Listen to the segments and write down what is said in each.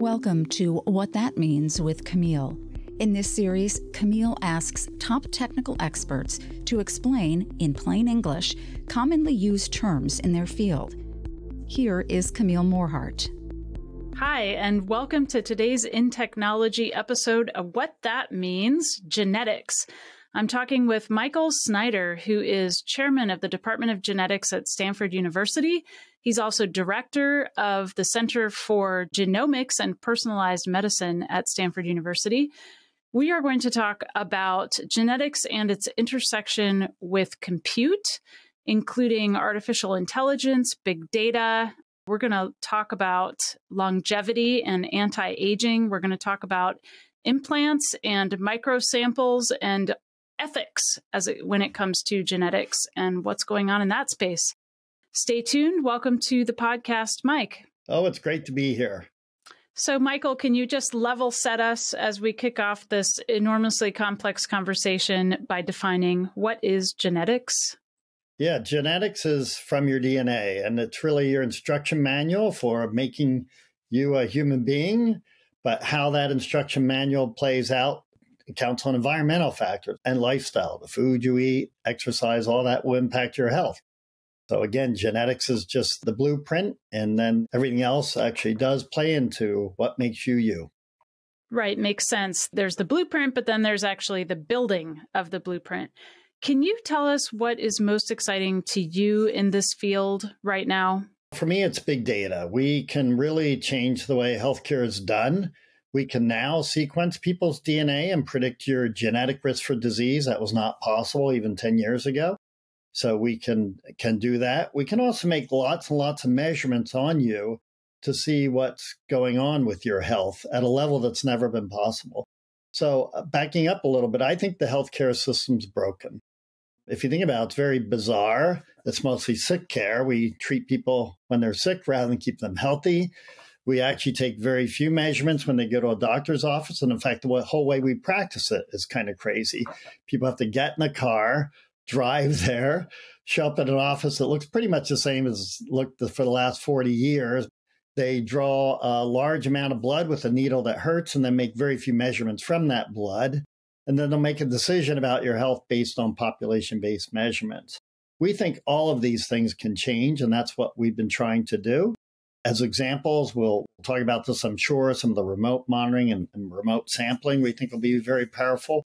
Welcome to What That Means with Camille. In this series, Camille asks top technical experts to explain, in plain English, commonly used terms in their field. Here is Camille Morhardt. Hi, and welcome to today's In Technology episode of What That Means, Genetics. I'm talking with Michael Snyder, who is chairman of the Department of Genetics at Stanford University. He's also director of the Center for Genomics and Personalized Medicine at Stanford University. We are going to talk about genetics and its intersection with compute, including artificial intelligence, big data. We're going to talk about longevity and anti-aging. We're going to talk about implants and microsamples and ethics when it comes to genetics and what's going on in that space. Stay tuned. Welcome to the podcast, Mike. Oh, it's great to be here. So, Michael, can you just level set us as we kick off this enormously complex conversation by defining what is genetics? Yeah, genetics is from your DNA, and it's really your instruction manual for making you a human being. But how that instruction manual plays out counts on environmental factors and lifestyle. The food you eat, exercise, all that will impact your health. So again, genetics is just the blueprint, and then everything else actually does play into what makes you you. Right, makes sense. There's the blueprint, but then there's actually the building of the blueprint. Can you tell us what is most exciting to you in this field right now? For me, it's big data. We can really change the way healthcare is done. We can now sequence people's DNA and predict your genetic risk for disease. That was not possible even 10 years ago. So we can do that. We can also make lots and lots of measurements on you to see what's going on with your health at a level that's never been possible. So backing up a little bit, I think the healthcare system's broken. If you think about it, it's very bizarre. It's mostly sick care. We treat people when they're sick rather than keep them healthy. We actually take very few measurements when they go to a doctor's office. And in fact, the whole way we practice it is kind of crazy. People have to get in a car, drive there, show up at an office that looks pretty much the same as looked for the last 40 years. They draw a large amount of blood with a needle that hurts and then make very few measurements from that blood. And then they'll make a decision about your health based on population-based measurements. We think all of these things can change, and that's what we've been trying to do. As examples, we'll talk about this, I'm sure, some of the remote monitoring and remote sampling we think will be very powerful.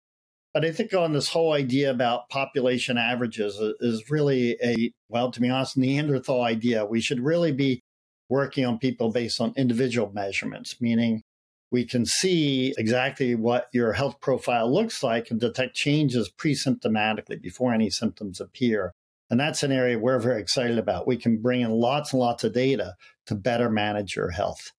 But I think on this whole idea about population averages is really a, well, to be honest, Neanderthal idea. We should really be working on people based on individual measurements, meaning we can see exactly what your health profile looks like and detect changes pre-symptomatically before any symptoms appear. And that's an area we're very excited about. We can bring in lots and lots of data to better manage your health.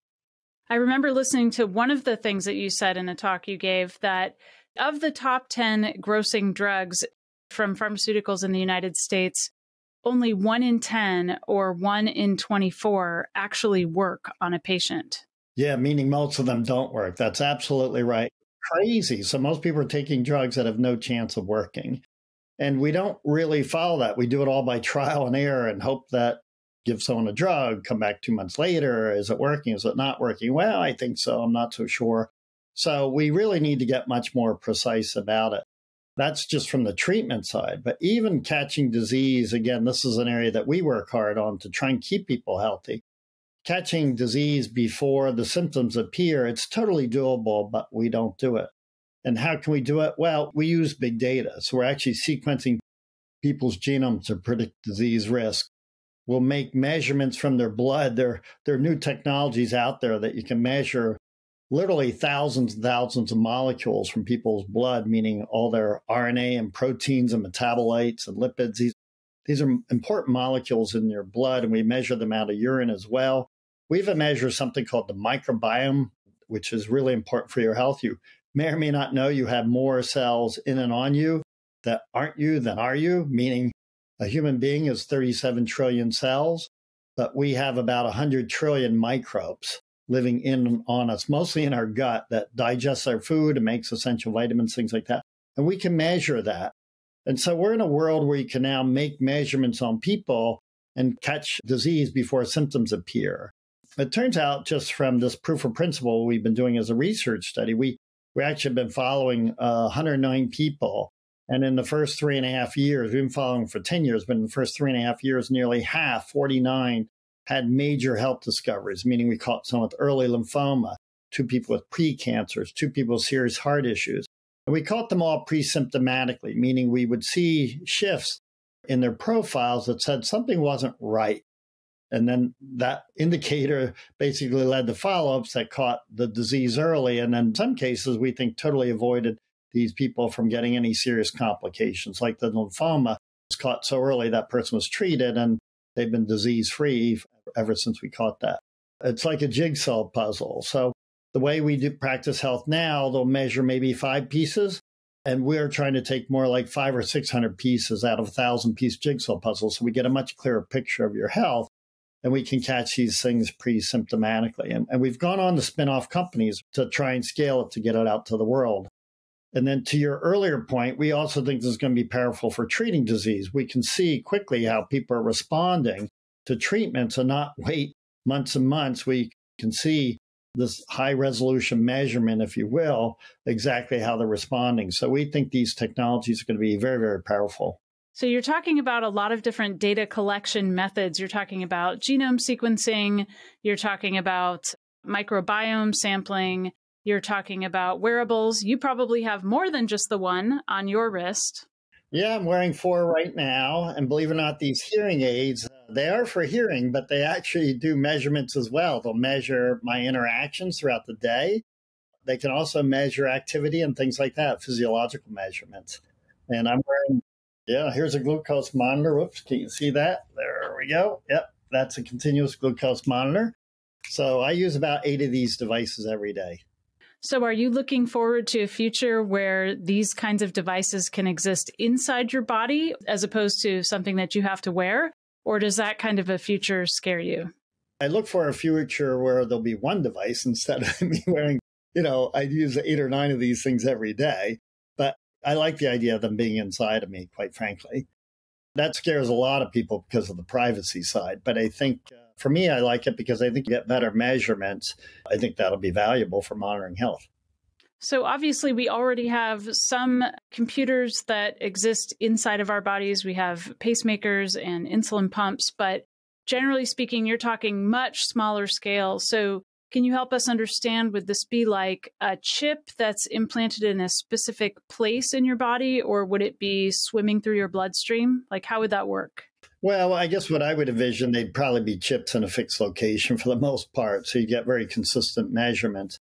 I remember listening to one of the things that you said in a talk you gave, that of the top 10 grossing drugs from pharmaceuticals in the United States, only 1 in 10 or 1 in 24 actually work on a patient. Yeah, meaning most of them don't work. That's absolutely right. Crazy. So most people are taking drugs that have no chance of working. And we don't really follow that. We do it all by trial and error and hope that give someone a drug, come back 2 months later. Is it working? Is it not working? Well, I think so. I'm not so sure. So we really need to get much more precise about it. That's just from the treatment side. But even catching disease, again, this is an area that we work hard on to try and keep people healthy. Catching disease before the symptoms appear, it's totally doable, but we don't do it. And how can we do it? Well, we use big data. So we're actually sequencing people's genomes to predict disease risk. We'll make measurements from their blood. There are new technologies out there that you can measure literally thousands and thousands of molecules from people's blood, meaning all their RNA and proteins and metabolites and lipids. These are important molecules in your blood, and we measure them out of urine as well. We even measure something called the microbiome, which is really important for your health. You may or may not know you have more cells in and on you that aren't you than are you, meaning a human being is 37 trillion cells, but we have about 100 trillion microbes living in and on us, mostly in our gut, that digests our food and makes essential vitamins, things like that. And we can measure that. And so we're in a world where you can now make measurements on people and catch disease before symptoms appear. It turns out just from this proof of principle we've been doing as a research study, we actually have been following 109 people. And in the first 3.5 years, we've been following for 10 years, but in the first 3.5 years, nearly half, 49, had major health discoveries, meaning we caught someone with early lymphoma, 2 people with precancers, 2 people with serious heart issues. And we caught them all pre-symptomatically, meaning we would see shifts in their profiles that said something wasn't right. And then that indicator basically led to follow-ups that caught the disease early. And then in some cases, we think totally avoided these people from getting any serious complications, like the lymphoma was caught so early that person was treated and they've been disease-free ever since we caught that. It's like a jigsaw puzzle. So the way we do practice health now, they'll measure maybe 5 pieces, and we're trying to take more like 500 or 600 pieces out of a 1,000-piece jigsaw puzzle, so we get a much clearer picture of your health, and we can catch these things pre-symptomatically. And we've gone on to spin off companies to try and scale it to get it out to the world. And then to your earlier point, we also think this is going to be powerful for treating disease. We can see quickly how people are responding to treatments and not wait months and months. We can see this high-resolution measurement, if you will, exactly how they're responding. So we think these technologies are going to be very, very powerful. So you're talking about a lot of different data collection methods. You're talking about genome sequencing. You're talking about microbiome sampling. You're talking about wearables. You probably have more than just the one on your wrist. Yeah, I'm wearing 4 right now. And believe it or not, these hearing aids, they are for hearing, but they actually do measurements as well. They'll measure my interactions throughout the day. They can also measure activity and things like that, physiological measurements. And I'm wearing, yeah, here's a glucose monitor. Whoops, can you see that? There we go. Yep, that's a continuous glucose monitor. So I use about 8 of these devices every day. So are you looking forward to a future where these kinds of devices can exist inside your body as opposed to something that you have to wear? Or does that kind of a future scare you? I look for a future where there'll be one device instead of me wearing, you know, I use 8 or 9 of these things every day. But I like the idea of them being inside of me, quite frankly. That scares a lot of people because of the privacy side. But I think for me, I like it because I think you get better measurements. I think that'll be valuable for monitoring health. So obviously, we already have some computers that exist inside of our bodies. We have pacemakers and insulin pumps. But generally speaking, you're talking much smaller scale. So can you help us understand, would this be like a chip that's implanted in a specific place in your body, or would it be swimming through your bloodstream? Like, how would that work? Well, I guess what I would envision, they'd probably be chips in a fixed location for the most part. So you get very consistent measurements.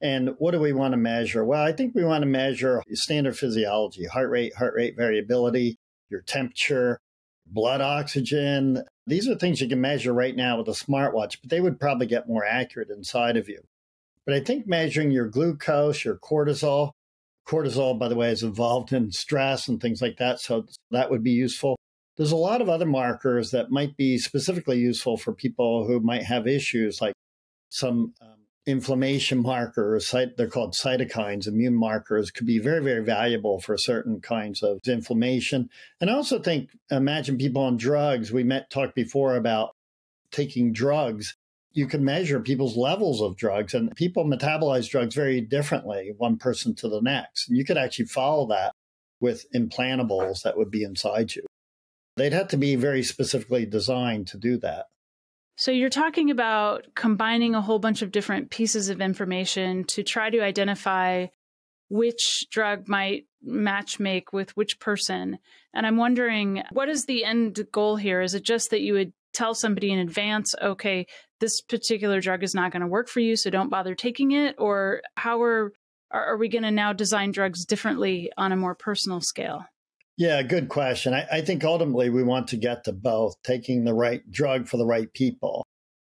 And what do we want to measure? Well, I think we want to measure standard physiology, heart rate variability, your temperature, blood oxygen. These are things you can measure right now with a smartwatch, but they would probably get more accurate inside of you. But I think measuring your glucose, your cortisol, by the way, is involved in stress and things like that. So that would be useful. There's a lot of other markers that might be specifically useful for people who might have issues, like some inflammation markers. They're called cytokines, immune markers, could be very, very valuable for certain kinds of inflammation. And I also think, imagine people on drugs. We talked before about taking drugs. You can measure people's levels of drugs, and people metabolize drugs very differently, one person to the next. And you could actually follow that with implantables that would be inside you. They'd have to be very specifically designed to do that. So you're talking about combining a whole bunch of different pieces of information to try to identify which drug might match make with which person. And I'm wondering, what is the end goal here? Is it just that you would tell somebody in advance, okay, this particular drug is not going to work for you, so don't bother taking it? Or how are we going to now design drugs differently on a more personal scale? Yeah, good question. I think ultimately we want to get to both, taking the right drug for the right people.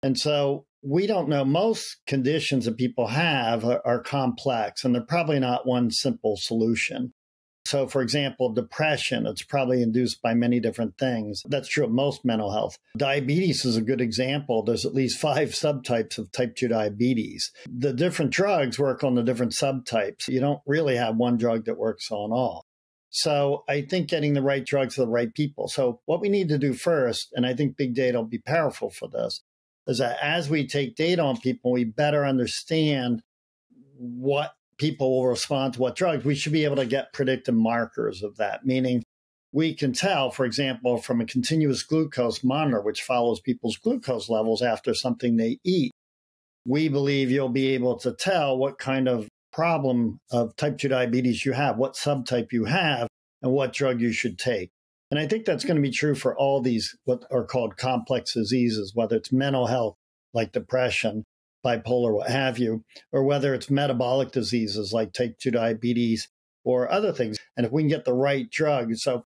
And so we don't know. Most conditions that people have are complex, and they're probably not one simple solution. So, for example, depression, it's probably induced by many different things. That's true of most mental health. Diabetes is a good example. There's at least 5 subtypes of type 2 diabetes. The different drugs work on the different subtypes. You don't really have one drug that works on all. So I think getting the right drugs to the right people. So what we need to do first, and I think big data will be powerful for this, is that as we take data on people, we better understand what people will respond to what drugs. We should be able to get predictive markers of that, meaning we can tell, for example, from a continuous glucose monitor, which follows people's glucose levels after something they eat, we believe you'll be able to tell what kind of problem of type 2 diabetes you have, what subtype you have, and what drug you should take. And I think that's going to be true for all these what are called complex diseases, whether it's mental health, like depression, bipolar, what have you, or whether it's metabolic diseases like type 2 diabetes or other things. And if we can get the right drug, so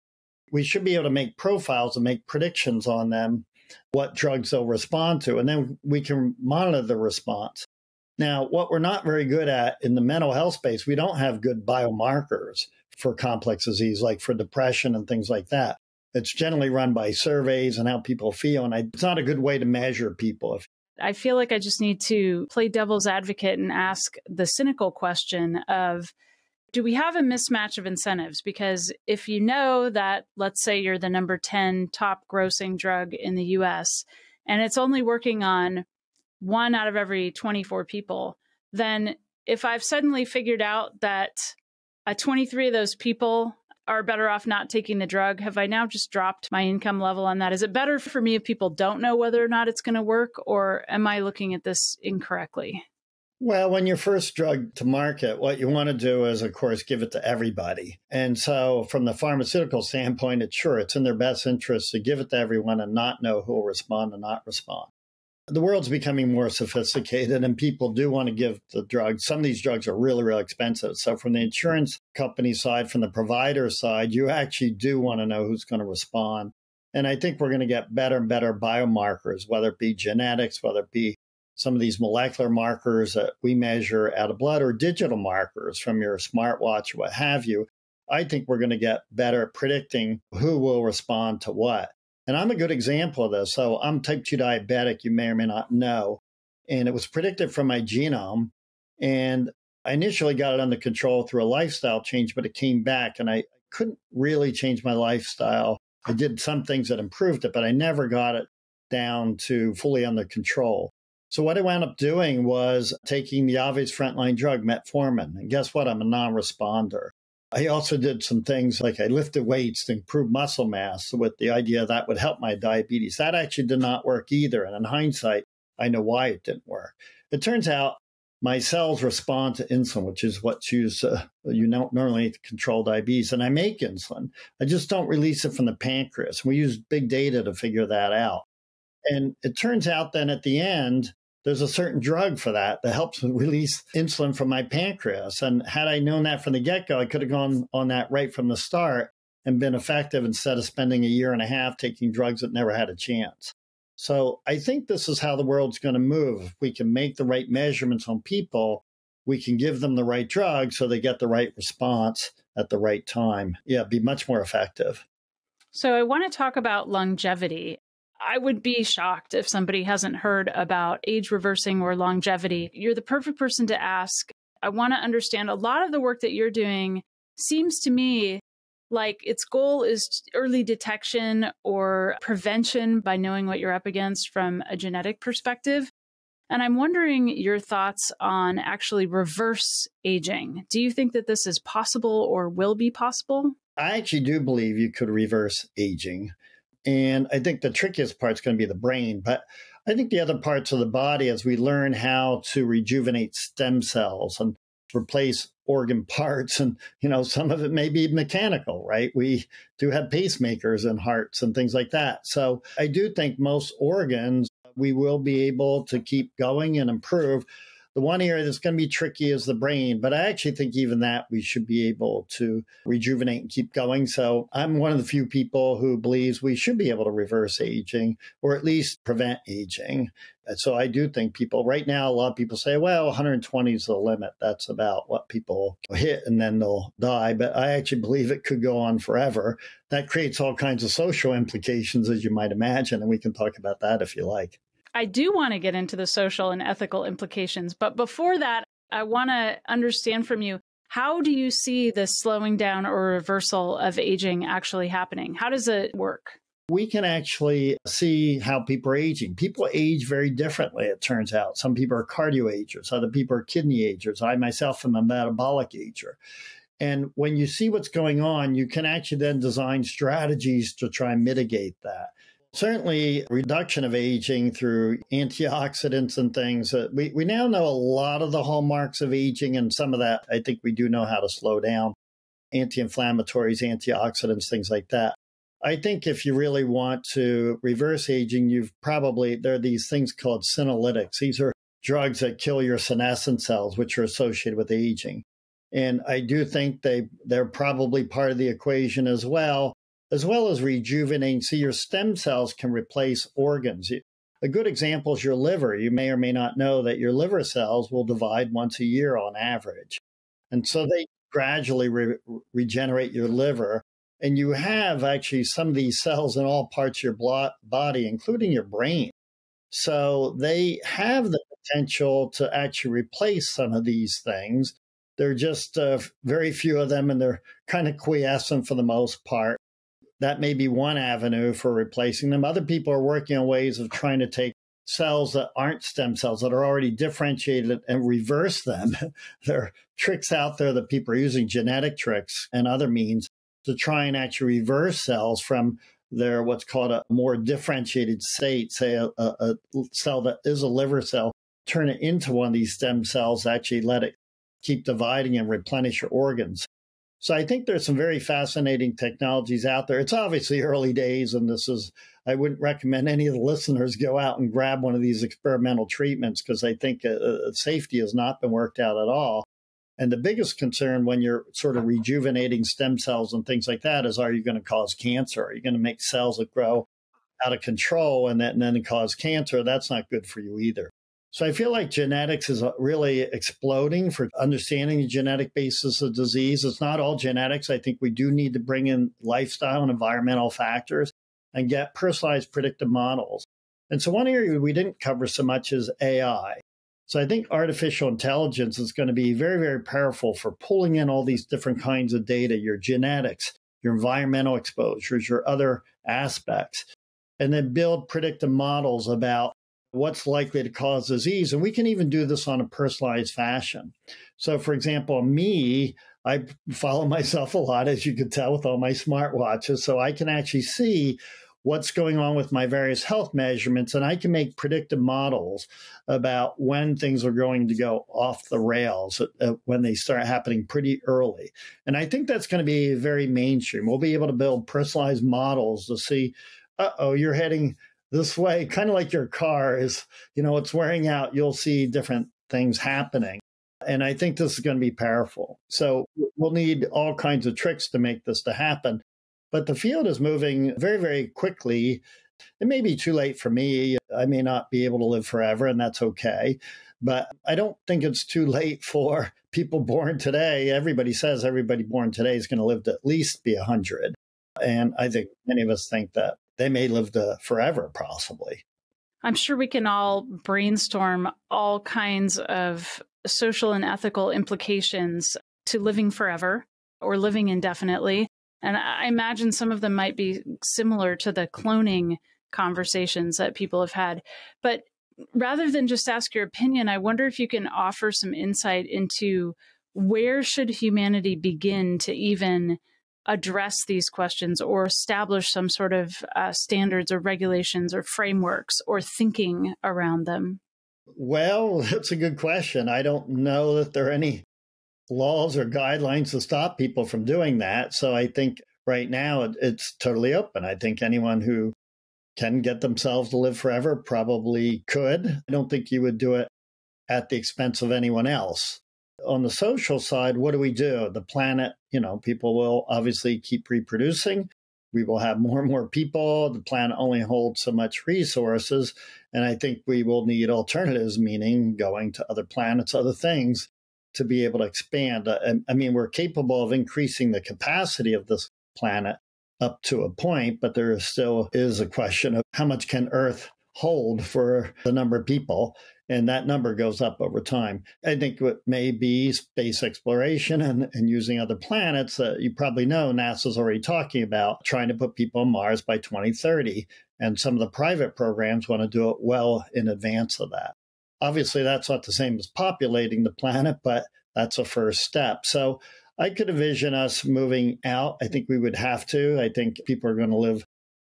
we should be able to make profiles and make predictions on them, what drugs they'll respond to, and then we can monitor the response. Now, what we're not very good at in the mental health space, we don't have good biomarkers for complex disease, like for depression and things like that. It's generally run by surveys and how people feel, and it's not a good way to measure people. I feel like I just need to play devil's advocate and ask the cynical question of, do we have a mismatch of incentives? Because if you know that, let's say you're the number 10 top grossing drug in the US, and it's only working on 1 out of every 24 people, then if I've suddenly figured out that 23 of those people are better off not taking the drug, have I now just dropped my income level on that? Is it better for me if people don't know whether or not it's going to work, or am I looking at this incorrectly? Well, when you're first drug to market, what you want to do is, of course, give it to everybody. And so from the pharmaceutical standpoint, it's in their best interest to give it to everyone and not know who will respond and not respond. The world's becoming more sophisticated, and people do want to give the drugs. Some of these drugs are really, really expensive. So from the insurance company side, from the provider side, you actually do want to know who's going to respond. And I think we're going to get better and better biomarkers, whether it be genetics, whether it be some of these molecular markers that we measure out of blood, or digital markers from your smartwatch or what have you. I think we're going to get better at predicting who will respond to what. And I'm a good example of this. So I'm type 2 diabetic, you may or may not know. And it was predicted from my genome. And I initially got it under control through a lifestyle change, but it came back and I couldn't really change my lifestyle. I did some things that improved it, but I never got it down to fully under control. So what I wound up doing was taking the obvious frontline drug, metformin. And guess what? I'm a non-responder. I also did some things like I lifted weights to improve muscle mass with the idea that would help my diabetes. That actually did not work either. And in hindsight, I know why it didn't work. It turns out my cells respond to insulin, which is what's used, you don't normally control diabetes. And I make insulin. I just don't release it from the pancreas. We use big data to figure that out. And it turns out then at the end, there's a certain drug for that that helps release insulin from my pancreas. And had I known that from the get-go, I could have gone on that right from the start and been effective instead of spending a year and a half taking drugs that never had a chance. So I think this is how the world's going to move. If we can make the right measurements on people, we can give them the right drug so they get the right response at the right time. Yeah, be much more effective. So I want to talk about longevity. I would be shocked if somebody hasn't heard about age reversing or longevity. You're the perfect person to ask. I want to understand a lot of the work that you're doing seems to me like its goal is early detection or prevention by knowing what you're up against from a genetic perspective. And I'm wondering your thoughts on actually reverse aging. Do you think that this is possible or will be possible? I actually do believe you could reverse aging. And I think the trickiest part's going to be the brain, but I think the other parts of the body, as we learn how to rejuvenate stem cells and replace organ parts, and some of it may be mechanical, right? We do have pacemakers and hearts and things like that. So I do think most organs we will be able to keep going and improve. The one area that's going to be tricky is the brain, but I actually think even that we should be able to rejuvenate and keep going. So I'm one of the few people who believes we should be able to reverse aging or at least prevent aging. And so I do think people right now, a lot of people say, well, 120 is the limit. That's about what people hit and then they'll die. But I actually believe it could go on forever. That creates all kinds of social implications, as you might imagine. And we can talk about that if you like. I do want to get into the social and ethical implications, but before that, I want to understand from you, how do you see the slowing down or reversal of aging actually happening? How does it work? we can actually see how people are aging. People age very differently, it turns out. Some people are cardio agers, other people are kidney agers. I myself am a metabolic ager. And when you see what's going on, you can actually then design strategies to try and mitigate that. Certainly, reduction of aging through antioxidants and things. We now know a lot of the hallmarks of aging, and some of that I think we do know how to slow down. Anti-inflammatories, antioxidants, things like that. I think if you really want to reverse aging, there are these things called senolytics. These are drugs that kill your senescent cells, which are associated with aging. And I do think they're probably part of the equation as well as rejuvenating. See, your stem cells can replace organs. A good example is your liver. You may or may not know that your liver cells will divide once a year on average. And so they gradually regenerate your liver. And you have actually some of these cells in all parts of your body, including your brain. So they have the potential to actually replace some of these things. There are just very few of them, and they're kind of quiescent for the most part. That may be one avenue for replacing them. Other people are working on ways of trying to take cells that aren't stem cells, that are already differentiated, and reverse them. There are tricks out there that people are using, genetic tricks and other means, to try and actually reverse cells from their what's called a more differentiated state, say a cell that is a liver cell, turn it into one of these stem cells, actually let it keep dividing and replenish your organs. So I think there's some very fascinating technologies out there. It's obviously early days, and I wouldn't recommend any of the listeners go out and grab one of these experimental treatments, because I think safety has not been worked out at all. And the biggest concern when you're sort of rejuvenating stem cells and things like that is, are you going to cause cancer? Are you going to make cells that grow out of control and then cause cancer? That's not good for you either. So I feel like genetics is really exploding for understanding the genetic basis of disease. It's not all genetics. I think we do need to bring in lifestyle and environmental factors and get personalized predictive models. And so one area we didn't cover so much is AI. So I think artificial intelligence is going to be very, very powerful for pulling in all these different kinds of data, your genetics, your environmental exposures, your other aspects, and then build predictive models about what's likely to cause disease. And we can even do this on a personalized fashion. So for example, I follow myself a lot, as you could tell, with all my smartwatches. So I can actually see what's going on with my various health measurements, and I can make predictive models about when things are going to go off the rails, when they start happening pretty early. And I think that's going to be very mainstream. We'll be able to build personalized models to see, uh-oh, you're heading this way, kind of like your car is, it's wearing out, you'll see different things happening. And I think this is going to be powerful. So we'll need all kinds of tricks to make this to happen. But the field is moving very, very quickly. It may be too late for me. I may not be able to live forever, and that's okay. But I don't think it's too late for people born today. Everybody says everybody born today is going to live to at least be 100. And I think many of us think that they may live to forever, possibly. I'm sure we can all brainstorm all kinds of social and ethical implications to living forever or living indefinitely. And I imagine some of them might be similar to the cloning conversations that people have had. But rather than just ask your opinion, I wonder if you can offer some insight into where should humanity begin to even address these questions or establish some sort of standards or regulations or frameworks or thinking around them? Well, that's a good question. I don't know that there are any laws or guidelines to stop people from doing that. So I think right now it's totally open. I think anyone who can get themselves to live forever probably could. I don't think you would do it at the expense of anyone else. On the social side, what do we do? The planet, people will obviously keep reproducing. We will have more and more people. The planet only holds so much resources. And I think we will need alternatives, meaning going to other planets, other things, to be able to expand. I mean, we're capable of increasing the capacity of this planet up to a point, but there still is a question of how much can Earth hold for the number of people. And that number goes up over time. I think it may be space exploration and using other planets. You probably know NASA's already talking about trying to put people on Mars by 2030. And some of the private programs want to do it well in advance of that. Obviously, that's not the same as populating the planet, but that's a first step. So I could envision us moving out. I think we would have to. I think people are going to live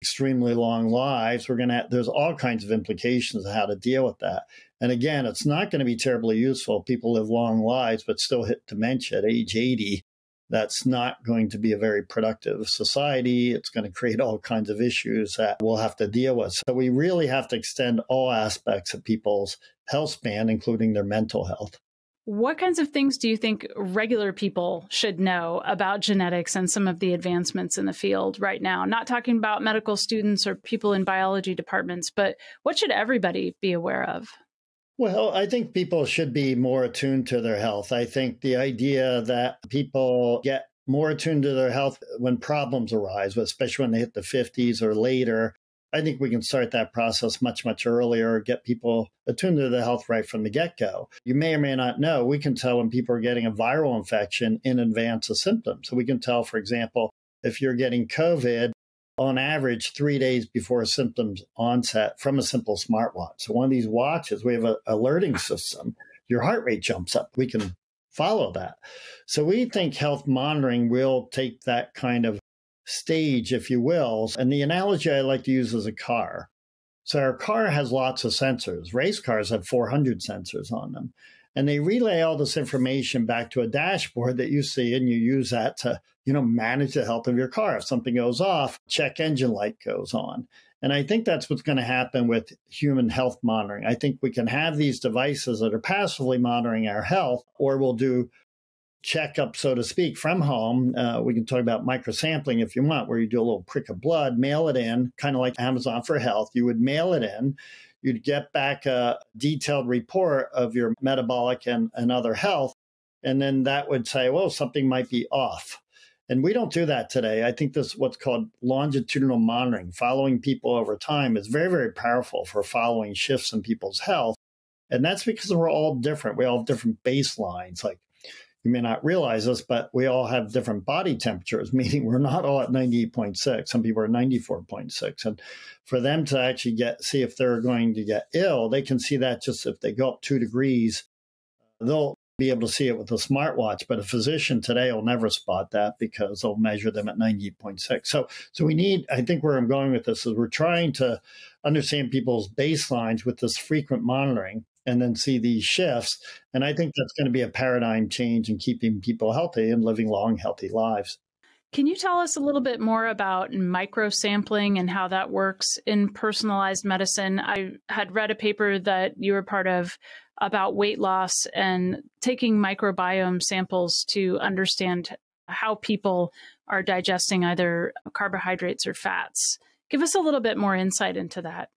extremely long lives. There's all kinds of implications of how to deal with that. And again, it's not going to be terribly useful. People live long lives, but still hit dementia at age 80. That's not going to be a very productive society. It's going to create all kinds of issues that we'll have to deal with. So we really have to extend all aspects of people's health span, including their mental health. What kinds of things do you think regular people should know about genetics and some of the advancements in the field right now? Not talking about medical students or people in biology departments, but what should everybody be aware of? Well, I think people should be more attuned to their health. I think the idea that people get more attuned to their health when problems arise, especially when they hit the 50s or later, I think we can start that process much, much earlier, get people attuned to their health right from the get-go. You may or may not know, we can tell when people are getting a viral infection in advance of symptoms. So we can tell, for example, if you're getting COVID, on average, 3 days before symptoms onset from a simple smartwatch. So one of these watches, we have an alerting system. Your heart rate jumps up. We can follow that. So we think health monitoring will take that kind of stage, if you will. And the analogy I like to use is a car. So our car has lots of sensors. Race cars have 400 sensors on them. And they relay all this information back to a dashboard that you see, and you use that to, manage the health of your car. If something goes off, check engine light goes on. And I think that's what's going to happen with human health monitoring. I think we can have these devices that are passively monitoring our health, or we'll do checkup, so to speak, from home. We can talk about microsampling if you want, where you do a little prick of blood, mail it in, kind of like Amazon for Health. You would mail it in. You'd get back a detailed report of your metabolic and other health. And then that would say, well, something might be off. And we don't do that today. I think this what's called longitudinal monitoring, following people over time, is very, very powerful for following shifts in people's health. And that's because we're all different. We all have different baselines. Like, you may not realize this, but we all have different body temperatures, meaning we're not all at 98.6. Some people are 94.6. And for them to actually see if they're going to get ill, they can see that just if they go up 2 degrees, they'll be able to see it with a smartwatch. But a physician today will never spot that because they'll measure them at 98.6. So we need, I think where I'm going with this is we're trying to understand people's baselines with this frequent monitoring, and then see these shifts. And I think that's going to be a paradigm change in keeping people healthy and living long, healthy lives. Can you tell us a little bit more about microsampling and how that works in personalized medicine? I had read a paper that you were part of about weight loss and taking microbiome samples to understand how people are digesting either carbohydrates or fats. Give us a little bit more insight into that.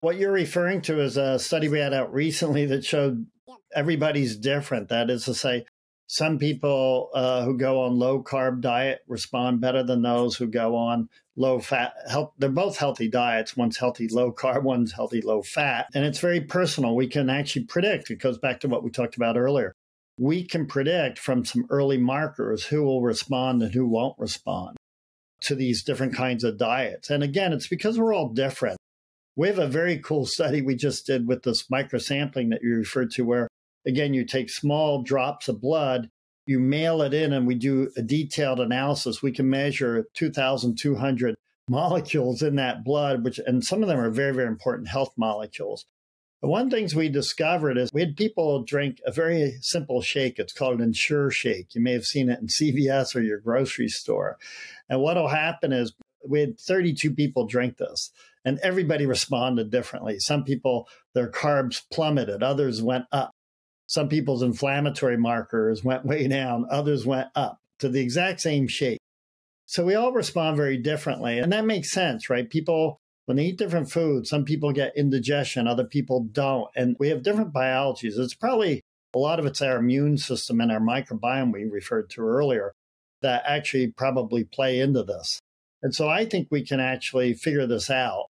What you're referring to is a study we had out recently that showed everybody's different. That is to say, some people who go on low-carb diet respond better than those who go on low-fat. They're both healthy diets. One's healthy low-carb, one's healthy low-fat. And it's very personal. We can actually predict. It goes back to what we talked about earlier. We can predict from some early markers who will respond and who won't respond to these different kinds of diets. And again, it's because we're all different. We have a very cool study we just did with this microsampling that you referred to where, again, you take small drops of blood, you mail it in, and we do a detailed analysis. We can measure 2,200 molecules in that blood, and some of them are very, very important health molecules. But one of the things we discovered is we had people drink a very simple shake. It's called an Ensure shake. You may have seen it in CVS or your grocery store. And what will happen is we had 32 people drink this. And everybody responded differently. Some people, their carbs plummeted. Others went up. Some people's inflammatory markers went way down. Others went up to the exact same shape. So we all respond very differently. And that makes sense, right? People, when they eat different foods, some people get indigestion, other people don't. And we have different biologies. It's probably, a lot of it's our immune system and our microbiome we referred to earlier that actually probably play into this. And so I think we can actually figure this out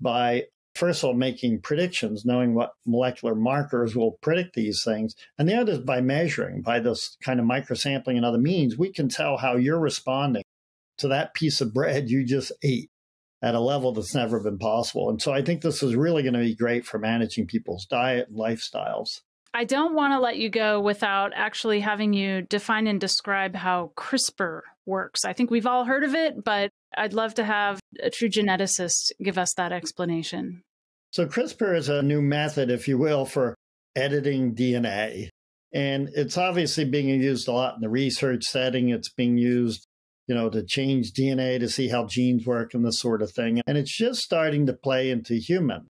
by First of all, making predictions, knowing what molecular markers will predict these things. And the other is by measuring, by this kind of microsampling and other means, we can tell how you're responding to that piece of bread you just ate at a level that's never been possible. And so I think this is really going to be great for managing people's diet and lifestyles. I don't want to let you go without actually having you define and describe how CRISPR works. I think we've all heard of it, but I'd love to have a true geneticist give us that explanation. So CRISPR is a new method, if you will, for editing DNA. And it's obviously being used a lot in the research setting. It's being used, you know, to change DNA to see how genes work and this sort of thing. And it's just starting to play into humans.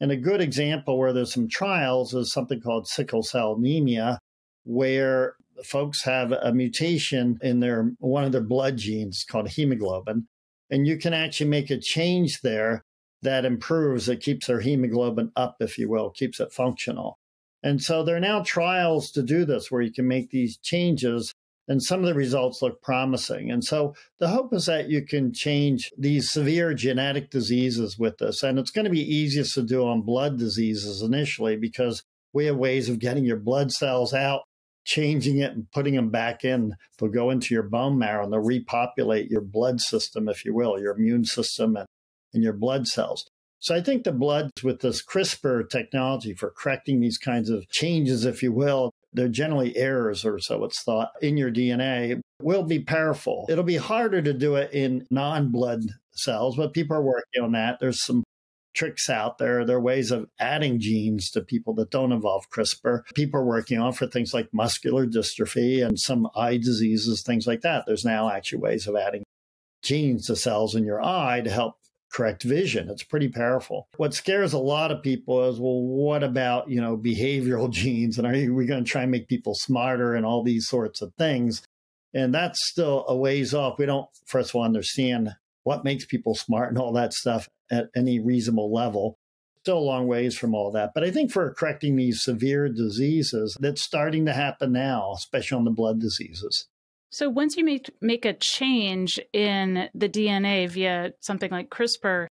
And a good example where there's some trials is something called sickle cell anemia, where folks have a mutation in one of their blood genes called hemoglobin. And you can actually make a change there that improves, it keeps their hemoglobin up, if you will, keeps it functional. And so there are now trials to do this where you can make these changes, and some of the results look promising. And so the hope is that you can change these severe genetic diseases with this. And it's going to be easiest to do on blood diseases initially, because we have ways of getting your blood cells out, changing it and putting them back in. They'll go into your bone marrow and they'll repopulate your blood system, if you will, your immune system and your blood cells. So I think the blood with this CRISPR technology for correcting these kinds of changes, if you will, they're generally errors, or so it's thought, in your DNA, will be powerful. It'll be harder to do it in non-blood cells, but people are working on that. There's some tricks out there. There are ways of adding genes to people that don't involve CRISPR. People are working on for things like muscular dystrophy and some eye diseases, things like that. There's now actually ways of adding genes to cells in your eye to help correct vision. It's pretty powerful. What scares a lot of people is, well, what about, you know, behavioral genes? And are we going to try and make people smarter and all these sorts of things? And that's still a ways off. We don't, first of all, understand what makes people smart and all that stuff at any reasonable level. Still a long ways from all that. But I think for correcting these severe diseases, that's starting to happen now, especially on the blood diseases. So once you make a change in the DNA via something like CRISPR,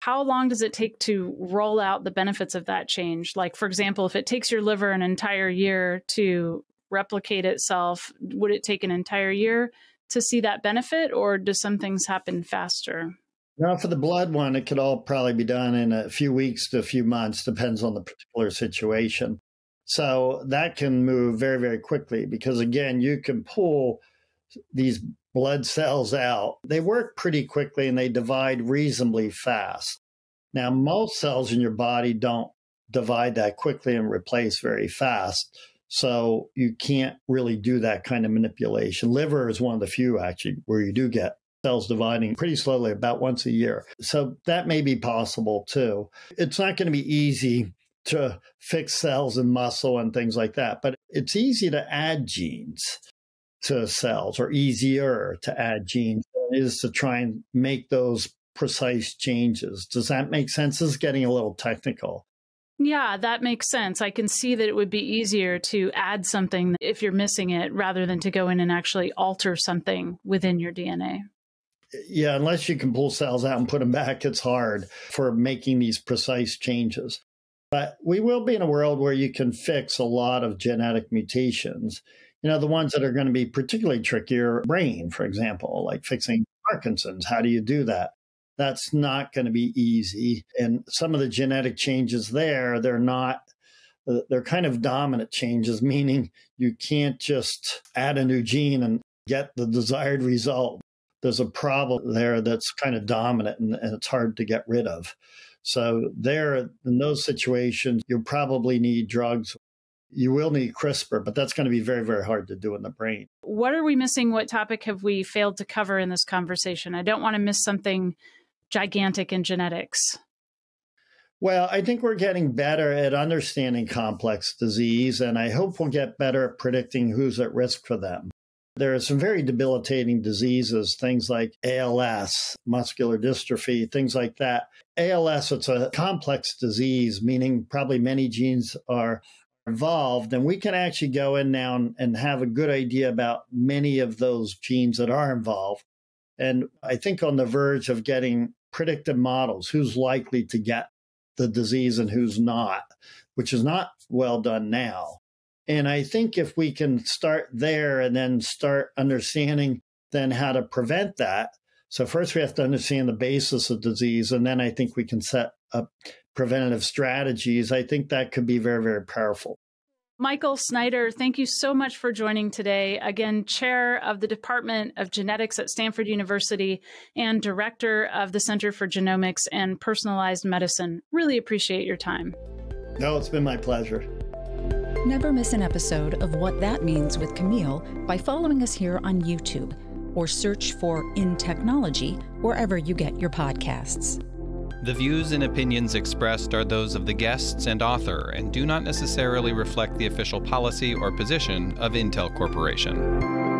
how long does it take to roll out the benefits of that change? Like, for example, if it takes your liver an entire year to replicate itself, would it take an entire year to see that benefit, or do some things happen faster? Now, for the blood one, it could all probably be done in a few weeks to a few months, depends on the particular situation. So that can move very, very quickly because, again, you can pull these blood cells out. They work pretty quickly and they divide reasonably fast. Now, most cells in your body don't divide that quickly and replace very fast. So you can't really do that kind of manipulation. Liver is one of the few, actually, where you do get cells dividing pretty slowly, about once a year. So that may be possible too. It's not going to be easy to fix cells in muscle and things like that, but it's easy to add genes to cells, or easier to add genes than it is to try and make those precise changes. Does that make sense? This is getting a little technical. Yeah, that makes sense. I can see that it would be easier to add something if you're missing it rather than to go in and actually alter something within your DNA. Yeah, unless you can pull cells out and put them back, it's hard for making these precise changes. But we will be in a world where you can fix a lot of genetic mutations. You know, the ones that are going to be particularly trickier, brain, for example, like fixing Parkinson's. How do you do that? That's not going to be easy. And some of the genetic changes there, they're kind of dominant changes, meaning you can't just add a new gene and get the desired result. There's a problem there that's kind of dominant and it's hard to get rid of. So there, in those situations, you'll probably need drugs. You will need CRISPR, but that's going to be very, very hard to do in the brain. What are we missing? What topic have we failed to cover in this conversation? I don't want to miss something gigantic in genetics. Well, I think we're getting better at understanding complex disease, and I hope we'll get better at predicting who's at risk for them. There are some very debilitating diseases, things like ALS, muscular dystrophy, things like that. ALS, it's a complex disease, meaning probably many genes are involved, and we can actually go in now and have a good idea about many of those genes that are involved. And I think on the verge of getting predictive models, who's likely to get the disease and who's not, which is not well done now. And I think if we can start there and then start understanding then how to prevent that. So first we have to understand the basis of disease, and then I think we can set up preventative strategies. I think that could be very, very powerful. Michael Snyder, thank you so much for joining today. Again, chair of the Department of Genetics at Stanford University and director of the Center for Genomics and Personalized Medicine. Really appreciate your time. No, it's been my pleasure. Never miss an episode of What That Means with Camille by following us here on YouTube, or search for In Technology wherever you get your podcasts. The views and opinions expressed are those of the guests and author and do not necessarily reflect the official policy or position of Intel Corporation.